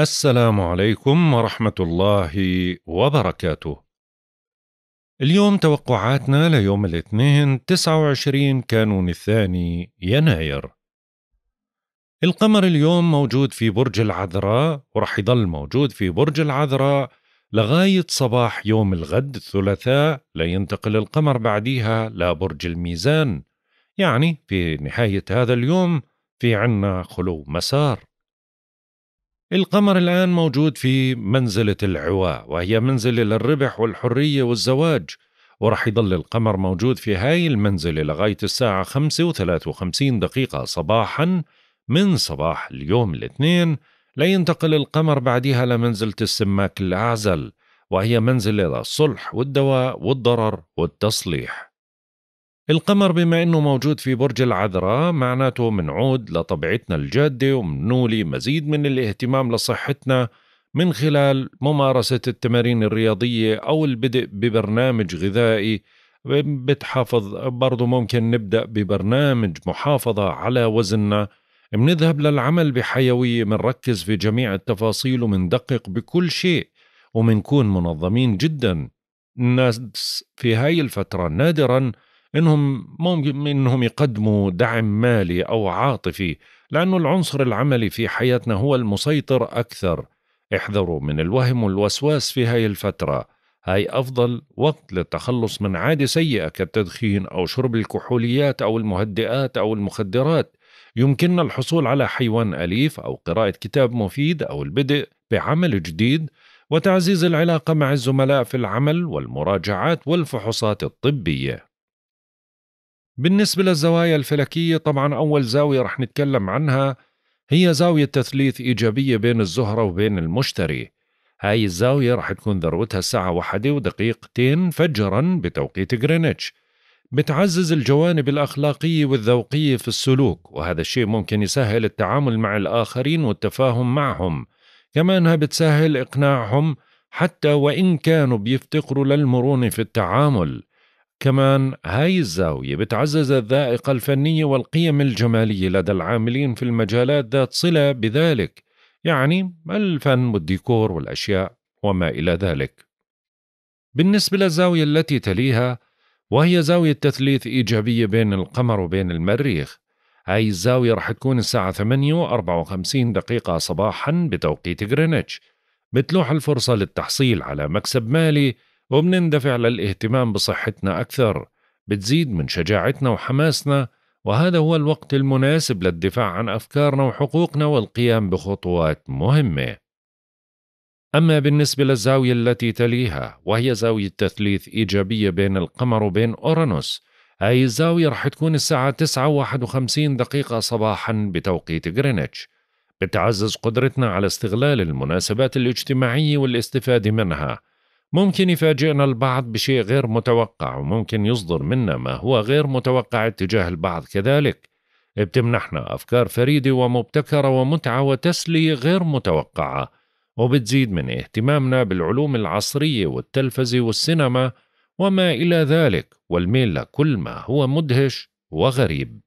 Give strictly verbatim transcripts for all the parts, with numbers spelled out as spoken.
السلام عليكم ورحمة الله وبركاته. اليوم توقعاتنا ليوم الاثنين تسعة وعشرين كانون الثاني يناير. القمر اليوم موجود في برج العذراء ورح يضل موجود في برج العذراء لغاية صباح يوم الغد الثلاثاء، لينتقل القمر بعديها لبرج الميزان. يعني في نهاية هذا اليوم في عنا خلو مسار. القمر الآن موجود في منزلة العواء وهي منزلة للربح والحرية والزواج، ورح يضل القمر موجود في هاي المنزلة لغاية الساعة خمسة وثلاثة وخمسين دقيقة صباحا من صباح اليوم الاثنين، لينتقل القمر بعدها لمنزلة السماك الأعزل وهي منزلة للصلح والدواء والضرر والتصليح. القمر بما أنه موجود في برج العذراء معناته منعود لطبيعتنا الجادة ومنولي مزيد من الاهتمام لصحتنا من خلال ممارسة التمارين الرياضية أو البدء ببرنامج غذائي بتحافظ. برضو ممكن نبدأ ببرنامج محافظة على وزننا، منذهب للعمل بحيوية، منركز في جميع التفاصيل ومندقق بكل شيء ومنكون منظمين جدا. الناس في هاي الفترة نادراً إنهم ممكن إنهم يقدموا دعم مالي أو عاطفي، لأنه العنصر العملي في حياتنا هو المسيطر أكثر. احذروا من الوهم والوسواس في هاي الفترة، هاي أفضل وقت للتخلص من عادة سيئة كالتدخين أو شرب الكحوليات أو المهدئات أو المخدرات. يمكننا الحصول على حيوان أليف أو قراءة كتاب مفيد أو البدء بعمل جديد وتعزيز العلاقة مع الزملاء في العمل والمراجعات والفحوصات الطبية. بالنسبة للزوايا الفلكية، طبعا أول زاوية رح نتكلم عنها هي زاوية تثليث إيجابية بين الزهرة وبين المشتري. هاي الزاوية رح تكون ذروتها الساعة واحدة ودقيقتين فجرا بتوقيت غرينتش، بتعزز الجوانب الأخلاقية والذوقية في السلوك، وهذا الشيء ممكن يسهل التعامل مع الآخرين والتفاهم معهم. كمانها بتسهل إقناعهم حتى وإن كانوا بيفتقروا للمرونة في التعامل. كمان هاي الزاوية بتعزز الذائقة الفنية والقيم الجمالية لدى العاملين في المجالات ذات صلة بذلك، يعني الفن والديكور والأشياء وما إلى ذلك. بالنسبة للزاوية التي تليها وهي زاوية تثليث إيجابية بين القمر وبين المريخ، هاي الزاوية رح تكون الساعة ثمانية وأربعة وخمسين دقيقة صباحا بتوقيت غرينتش. بتلوح الفرصة للتحصيل على مكسب مالي وبنندفع للاهتمام بصحتنا أكثر، بتزيد من شجاعتنا وحماسنا، وهذا هو الوقت المناسب للدفاع عن أفكارنا وحقوقنا والقيام بخطوات مهمة. أما بالنسبة للزاوية التي تليها وهي زاوية تثليث إيجابية بين القمر وبين أورانوس، هاي الزاوية رح تكون الساعة تسعة وواحد وخمسين دقيقة صباحا بتوقيت غرينتش. بتعزز قدرتنا على استغلال المناسبات الاجتماعية والاستفادة منها. ممكن يفاجئنا البعض بشيء غير متوقع وممكن يصدر منا ما هو غير متوقع اتجاه البعض كذلك. بتمنحنا أفكار فريدة ومبتكرة ومتعة وتسلية غير متوقعة، وبتزيد من اهتمامنا بالعلوم العصرية والتلفزة والسينما وما إلى ذلك والميل لكل ما هو مدهش وغريب.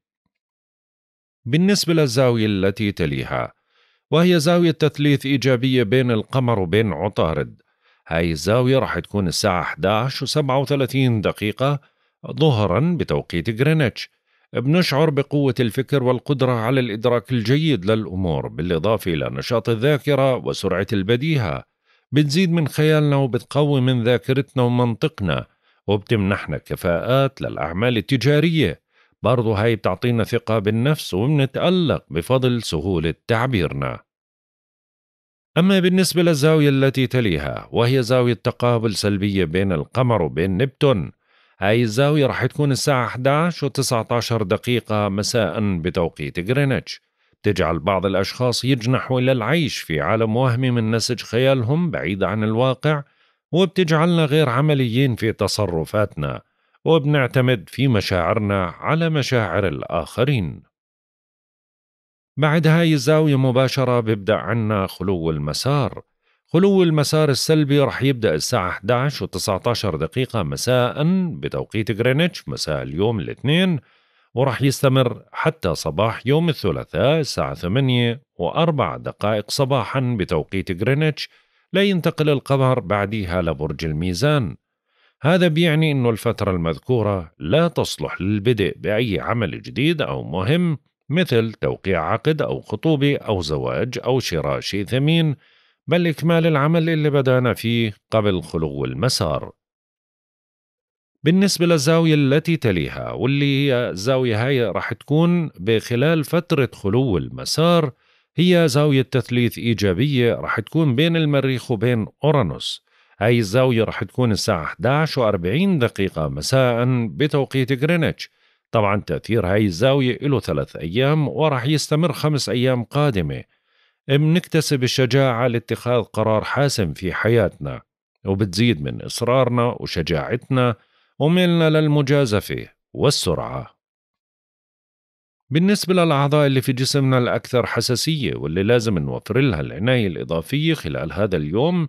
بالنسبة للزاوية التي تليها وهي زاوية تثليث إيجابية بين القمر وبين عطارد، هاي الزاوية رح تكون الساعة إحدى عشر وسبعة وثلاثين دقيقة ظهرا بتوقيت غرينتش. بنشعر بقوة الفكر والقدرة على الإدراك الجيد للأمور، بالإضافة إلى نشاط الذاكرة وسرعة البديهة. بتزيد من خيالنا وبتقوي من ذاكرتنا ومنطقنا، وبتمنحنا كفاءات للأعمال التجارية. برضو هاي بتعطينا ثقة بالنفس وبنتألق بفضل سهولة تعبيرنا. أما بالنسبة للزاوية التي تليها وهي زاوية تقابل سلبية بين القمر وبين نبتون، هاي الزاوية رح تكون الساعة إحدى عشر وتسعة عشر دقيقة مساء بتوقيت غرينتش. تجعل بعض الأشخاص يجنحوا إلى العيش في عالم وهمي من نسج خيالهم بعيد عن الواقع، وبتجعلنا غير عمليين في تصرفاتنا، وبنعتمد في مشاعرنا على مشاعر الآخرين. بعد هاي الزاوية مباشرة بيبدأ عنا خلو المسار. خلو المسار السلبي رح يبدأ الساعة إحدى عشر وتسعة عشر دقيقة مساء بتوقيت غرينتش مساء اليوم الاثنين، وراح يستمر حتى صباح يوم الثلاثاء الساعة ثمانية وأربع دقائق صباحا بتوقيت غرينتش لينتقل القمر بعديها لبرج الميزان. هذا بيعني أنه الفترة المذكورة لا تصلح للبدء بأي عمل جديد أو مهم مثل توقيع عقد أو خطوبة أو زواج أو شراء شيء ثمين، بل إكمال العمل اللي بدأنا فيه قبل خلو المسار. بالنسبة للزاوية التي تليها واللي هي الزاوية هاي راح تكون بخلال فترة خلو المسار، هي زاوية تثليث إيجابية راح تكون بين المريخ وبين أورانوس. هاي الزاوية راح تكون الساعة إحدى عشر وأربعين دقيقة مساء بتوقيت غرينتش. طبعا تأثير هاي الزاوية له ثلاث أيام وراح يستمر خمس أيام قادمة. بنكتسب الشجاعة لاتخاذ قرار حاسم في حياتنا، وبتزيد من إصرارنا وشجاعتنا وميلنا للمجازفة والسرعة. بالنسبة للأعضاء اللي في جسمنا الأكثر حساسية واللي لازم نوفر لها العناية الإضافية خلال هذا اليوم،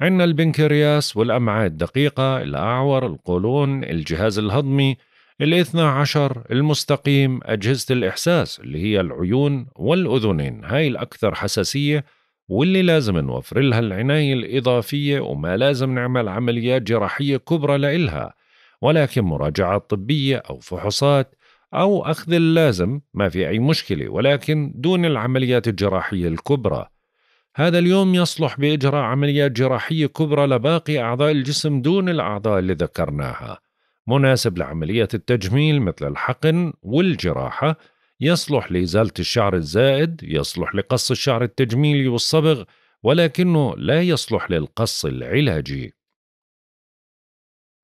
عندنا البنكرياس والأمعاء الدقيقة، الأعور، القولون، الجهاز الهضمي، الاثنى عشر، المستقيم، أجهزة الإحساس اللي هي العيون والأذنين. هاي الأكثر حساسية واللي لازم نوفر لها العناية الإضافية وما لازم نعمل عمليات جراحية كبرى لإلها، ولكن مراجعة طبية أو فحوصات أو أخذ اللازم ما في أي مشكلة، ولكن دون العمليات الجراحية الكبرى. هذا اليوم يصلح بإجراء عمليات جراحية كبرى لباقي أعضاء الجسم دون الأعضاء اللي ذكرناها. مناسب لعمليات التجميل مثل الحقن والجراحة، يصلح لإزالة الشعر الزائد، يصلح لقص الشعر التجميلي والصبغ، ولكنه لا يصلح للقص العلاجي.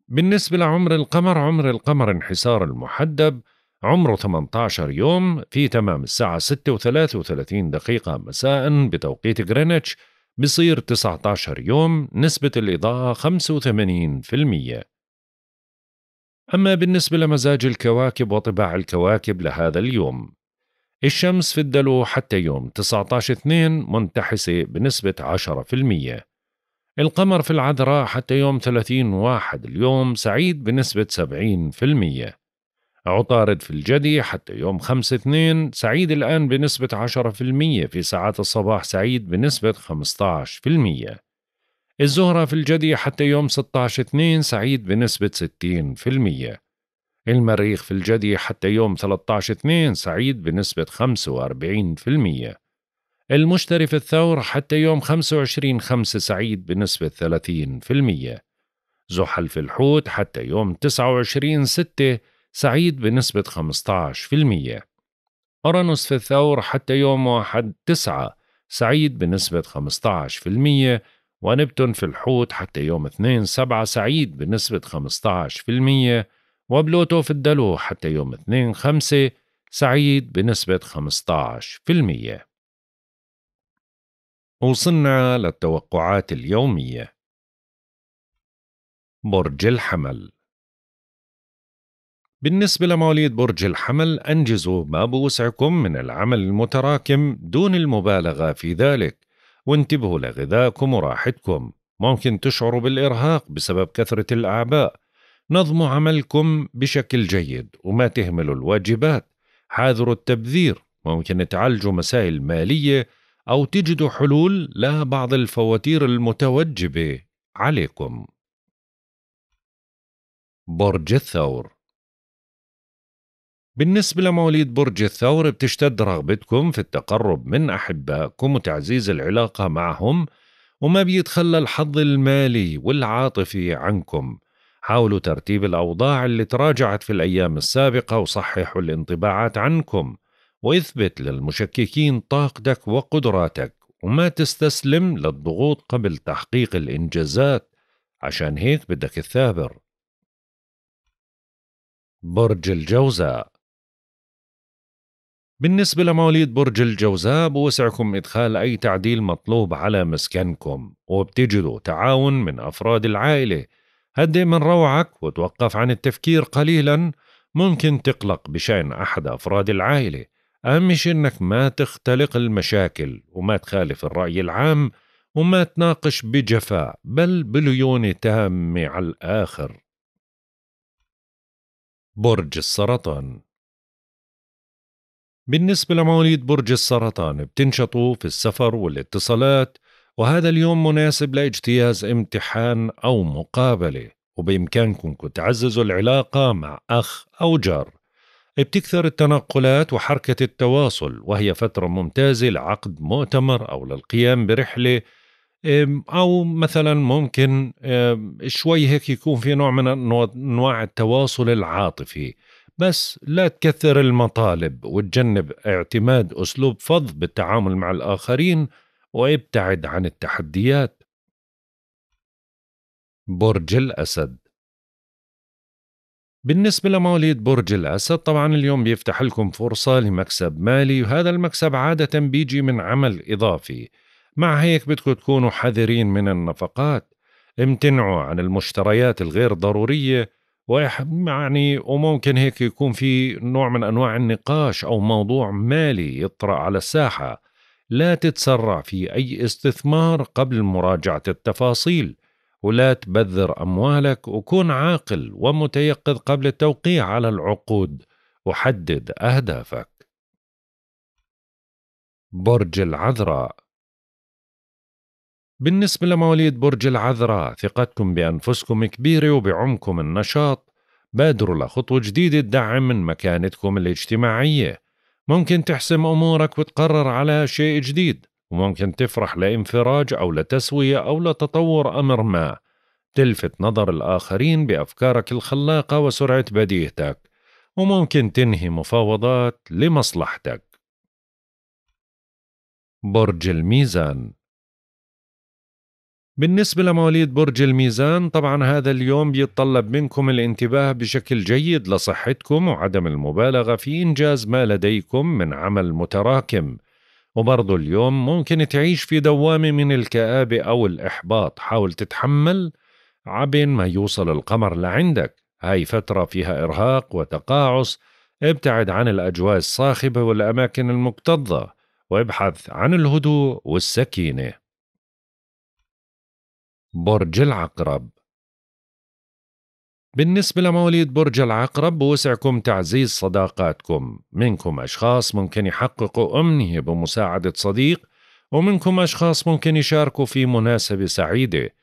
بالنسبة لعمر القمر، عمر القمر انحسار المحدب عمره ثمانية عشر يوم في تمام الساعة ستة وثلاث وثلاثين دقيقة مساء بتوقيت غرينتش، بصير تسعة عشر يوم، نسبة الإضاءة خمسة وثمانين بالمية. أما بالنسبة لمزاج الكواكب وطباع الكواكب لهذا اليوم، الشمس في الدلو حتى يوم تسعة عشر اثنين منتحسة بنسبة عشرة بالمية. القمر في العذراء حتى يوم ثلاثين واحد اليوم سعيد بنسبة سبعين بالمية. عطارد في الجدي حتى يوم خمسة اثنين سعيد الآن بنسبة عشرة بالمية، في ساعات الصباح سعيد بنسبة خمسة عشر بالمية. الزهرة في الجدي حتى يوم ستة عشر اثنين سعيد بنسبة ستين بالمية. المريخ في الجدي حتى يوم ثلاثة عشر اثنين سعيد بنسبة خمسة وأربعين بالمية. المشتري في الثور حتى يوم خمسة وعشرين خمسة سعيد بنسبة ثلاثين بالمية. زحل في الحوت حتى يوم تسعة وعشرين ستة سعيد بنسبة خمسة عشر بالمية. أورانوس في الثور حتى يوم واحد تسعة سعيد بنسبة خمسة عشر بالمية. ونبتون في الحوت حتى يوم اثنين سبعة سعيد بنسبة خمسة عشر بالمية. وبلوتو في الدلو حتى يوم اثنين خمسة سعيد بنسبة خمسة عشر بالمية. وصلنا للتوقعات اليومية. برج الحمل. بالنسبة لمواليد برج الحمل، أنجزوا ما بوسعكم من العمل المتراكم دون المبالغة في ذلك، وانتبهوا لغذائكم وراحتكم. ممكن تشعروا بالإرهاق بسبب كثرة الأعباء. نظموا عملكم بشكل جيد وما تهملوا الواجبات. حاذروا التبذير، ممكن تعالجوا مسائل مالية أو تجدوا حلول لبعض الفواتير المتوجبة عليكم. برج الثور. بالنسبة لمواليد برج الثور، بتشتد رغبتكم في التقرب من أحبائكم وتعزيز العلاقة معهم، وما بيتخلى الحظ المالي والعاطفي عنكم. حاولوا ترتيب الأوضاع اللي تراجعت في الأيام السابقة وصححوا الانطباعات عنكم، واثبت للمشككين طاقتك وقدراتك، وما تستسلم للضغوط قبل تحقيق الإنجازات، عشان هيك بدك تثابر. برج الجوزاء. بالنسبة لمواليد برج الجوزاء، بوسعكم إدخال أي تعديل مطلوب على مسكنكم، وبتجدوا تعاون من أفراد العائلة. هدئ من روعك وتوقف عن التفكير قليلا، ممكن تقلق بشأن أحد أفراد العائلة. أهم شيء إنك ما تختلق المشاكل وما تخالف الرأي العام وما تناقش بجفاء بل بليونة تامة على الآخر. برج السرطان. بالنسبة لمواليد برج السرطان بتنشطوا في السفر والاتصالات، وهذا اليوم مناسب لاجتياز امتحان أو مقابلة، وبإمكانكم تعززوا العلاقة مع أخ أو جار. بتكثر التنقلات وحركة التواصل، وهي فترة ممتازة لعقد مؤتمر أو للقيام برحلة، أو مثلا ممكن شوي هيك يكون في نوع من أنواع التواصل العاطفي. بس لا تكثر المطالب، وتجنب اعتماد أسلوب فظ بالتعامل مع الآخرين، وابتعد عن التحديات. برج الأسد. بالنسبة لمواليد برج الأسد طبعا اليوم بيفتح لكم فرصة لمكسب مالي، وهذا المكسب عادة بيجي من عمل إضافي. مع هيك بدكم تكونوا حذرين من النفقات، امتنعوا عن المشتريات الغير ضرورية، ويعني وممكن هيك يكون في نوع من أنواع النقاش أو موضوع مالي يطرأ على الساحة. لا تتسرع في أي استثمار قبل مراجعة التفاصيل، ولا تبذر أموالك، وكن عاقل ومتيقظ قبل التوقيع على العقود، وحدد أهدافك. برج العذراء. بالنسبة لمواليد برج العذراء ثقتكم بأنفسكم كبيرة وبعمقكم النشاط، بادروا لخطوة جديدة تدعم من مكانتكم الاجتماعية. ممكن تحسم أمورك وتقرر على شيء جديد، وممكن تفرح لانفراج أو لتسوية أو لتطور أمر ما. تلفت نظر الآخرين بأفكارك الخلاقة وسرعة بديهتك، وممكن تنهي مفاوضات لمصلحتك. برج الميزان. بالنسبة لمواليد برج الميزان طبعا هذا اليوم بيتطلب منكم الانتباه بشكل جيد لصحتكم، وعدم المبالغة في إنجاز ما لديكم من عمل متراكم. وبرضو اليوم ممكن تعيش في دوامة من الكآبة أو الإحباط، حاول تتحمل عبين ما يوصل القمر لعندك. هاي فترة فيها إرهاق وتقاعس، ابتعد عن الأجواء الصاخبة والأماكن المكتظة، وابحث عن الهدوء والسكينة. برج العقرب. بالنسبة لمواليد برج العقرب بوسعكم تعزيز صداقاتكم، منكم أشخاص ممكن يحققوا أمنية بمساعدة صديق، ومنكم أشخاص ممكن يشاركوا في مناسبة سعيدة.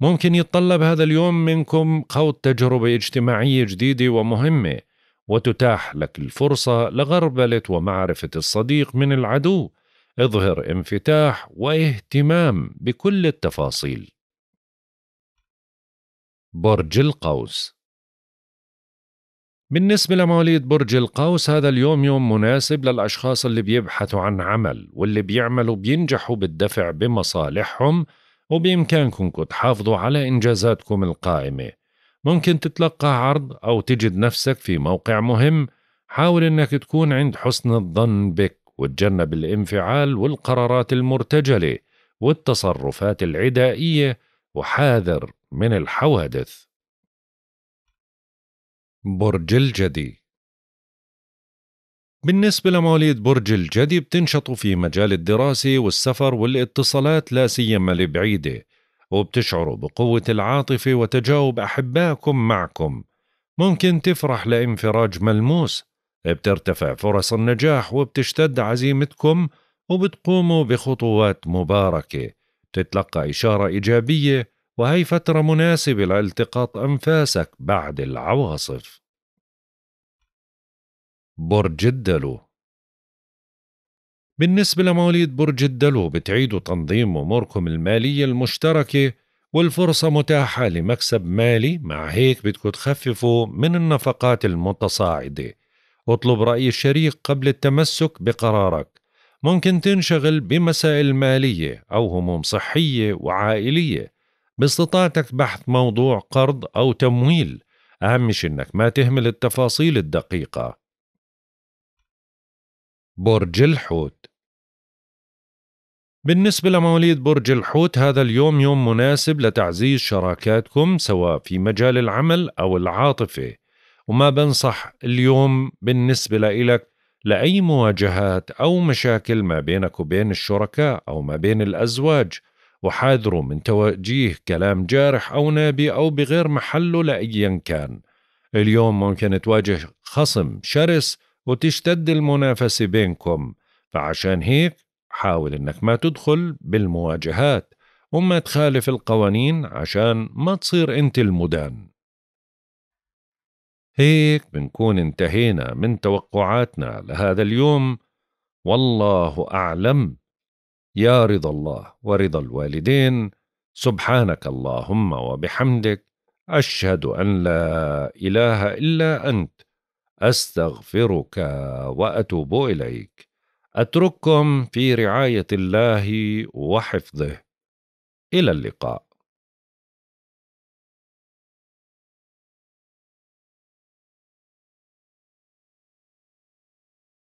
ممكن يتطلب هذا اليوم منكم خوض تجربة اجتماعية جديدة ومهمة، وتتاح لك الفرصة لغربلة ومعرفة الصديق من العدو. اظهر انفتاح واهتمام بكل التفاصيل. برج القوس. بالنسبة لمواليد برج القوس هذا اليوم يوم مناسب للأشخاص اللي بيبحثوا عن عمل، واللي بيعملوا بينجحوا بالدفع بمصالحهم، وبإمكانكم تحافظوا على إنجازاتكم القائمة. ممكن تتلقى عرض أو تجد نفسك في موقع مهم، حاول أنك تكون عند حسن الظن بك، وتجنب الانفعال والقرارات المرتجلة والتصرفات العدائية، وحاذر من الحوادث. برج الجدي. بالنسبة لمواليد برج الجدي بتنشطوا في مجال الدراسة والسفر والاتصالات، لا سيما البعيدة، وبتشعروا بقوة العاطفة وتجاوب أحبائكم معكم. ممكن تفرح لانفراج ملموس، بترتفع فرص النجاح وبتشتد عزيمتكم، وبتقوموا بخطوات مباركة، بتتلقى إشارة إيجابية، وهي فترة مناسبة لالتقاط أنفاسك بعد العواصف. برج الدلو. بالنسبة لمواليد برج الدلو بتعيدوا تنظيم أموركم المالية المشتركة، والفرصة متاحة لمكسب مالي. مع هيك بدكم تخففوا من النفقات المتصاعدة، واطلب رأي الشريك قبل التمسك بقرارك. ممكن تنشغل بمسائل مالية أو هموم صحية وعائلية، باستطاعتك بحث موضوع قرض أو تمويل. أهم شيء إنك ما تهمل التفاصيل الدقيقة. برج الحوت. بالنسبة لمواليد برج الحوت هذا اليوم يوم مناسب لتعزيز شراكاتكم، سواء في مجال العمل أو العاطفة، وما بنصح اليوم بالنسبة لإلك لأي مواجهات أو مشاكل ما بينك وبين الشركاء أو ما بين الأزواج، وحاذروا من توجيه كلام جارح أو نابي أو بغير محله لأيا كان. اليوم ممكن تواجه خصم شرس، وتشتد المنافسة بينكم، فعشان هيك حاول انك ما تدخل بالمواجهات وما تخالف القوانين عشان ما تصير انت المدان. هيك بنكون انتهينا من توقعاتنا لهذا اليوم، والله أعلم. يا رضا الله ورضا الوالدين، سبحانك اللهم وبحمدك، أشهد أن لا إله إلا أنت، أستغفرك وأتوب إليك. أترككم في رعاية الله وحفظه، إلى اللقاء.